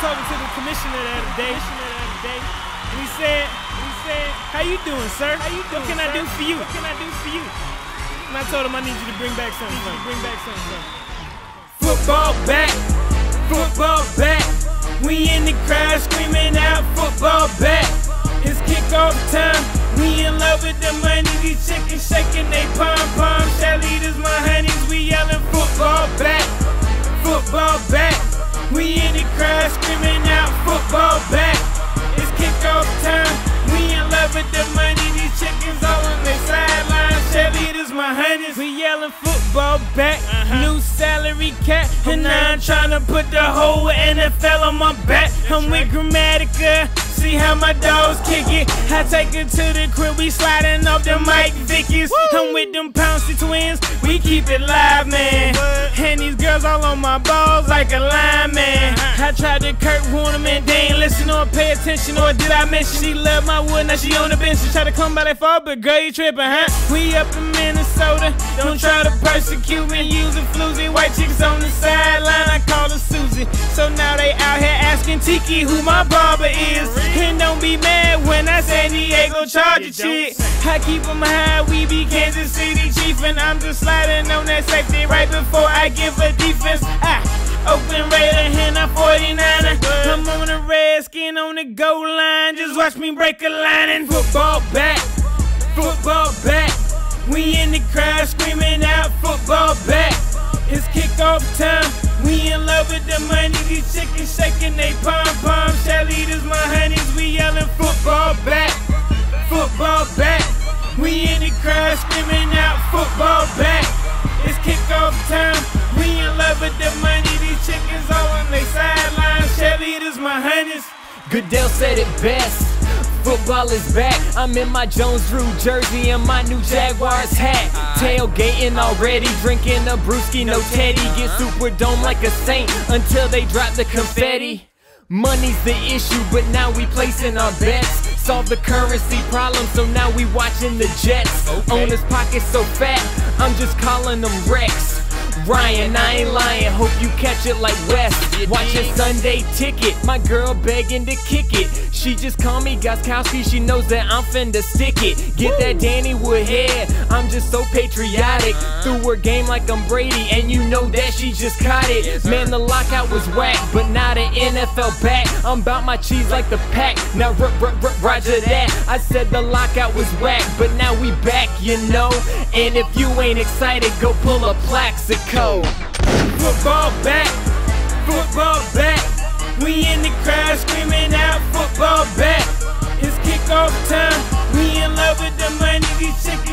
over to the commissioner the other day, and he said, "How you doing, sir? What can I do for you? And I told him I need you to bring back something. Football back, We in the crowd screaming out, football back. It's kickoff time. We in love with the money. These chickens shaking they pom pom. Shalitas, my honeys, we yelling football back, We in the crowd screaming out, football back. It's kickoff time. We in love with the money. These chickens all on their sidelines. Cheerleaders, my honeys, we yelling football back. New salary cap, and I'm trying to put the whole NFL on my back. I'm with Grammatica. See how my dogs kick it. I take it to the crib, we sliding off the Mike Vicky's. I'm with them Pouncy twins, we keep it live, man. And these girls all on my balls like a lineman. I tried to Kurt Warner, man, they ain't listen or pay attention. Or did I mention she love my wood, now she on the bench. She try to come by that far, but girl, you trippin', huh? We up in Minnesota, don't try to persecute me. Using floozy, white chicks on the sideline, I call her Susie. So now they out here asking Tiki who my barber is. And don't be mad when I San Diego Charger shit. I keep them high, we be Kansas City Chief. And I'm just sliding on that safety right before I give a defense. I, Oakland Raider, and I'm 49er. I'm on a Redskin on the goal line. Just watch me break a line and football back, We in the crowd screaming out, football back. It's kickoff time. We in love with the money. These chickens shaking they pom pom. Cheerleaders, my honeys, we yelling football back, We in the crowd screaming out, football back. It's kickoff time. We in love with the money. These chickens all on their sidelines. Cheerleaders, my honeys. Goodell said it best. Football is back. I'm in my Jones Drew jersey and my new Jaguars hat. Tailgating already, drinking a brewski, no teddy. Get super dome like a saint until they drop the confetti. Money's the issue, but now we placing our bets. Solve the currency problem, so now we watching the Jets. Owner's pockets so fat, I'm just calling them Rex. Ryan, I ain't lying, hope you catch it like West. Watch a Sunday Ticket, my girl begging to kick it. She just called me Goskowski, she knows that I'm finna stick it. Get that Danny Woodhead, I'm just so patriotic. Threw her game like I'm Brady, and you know that she just caught it. Man, the lockout was whack, but now the NFL back. I'm bout my cheese like the pack, now Roger that. I said the lockout was whack, but now we back, you know. And if you ain't excited, go pull a Plaxico. Football back, We in the crowd screaming out, football back. It's kickoff time. We in love with the money. These chickens.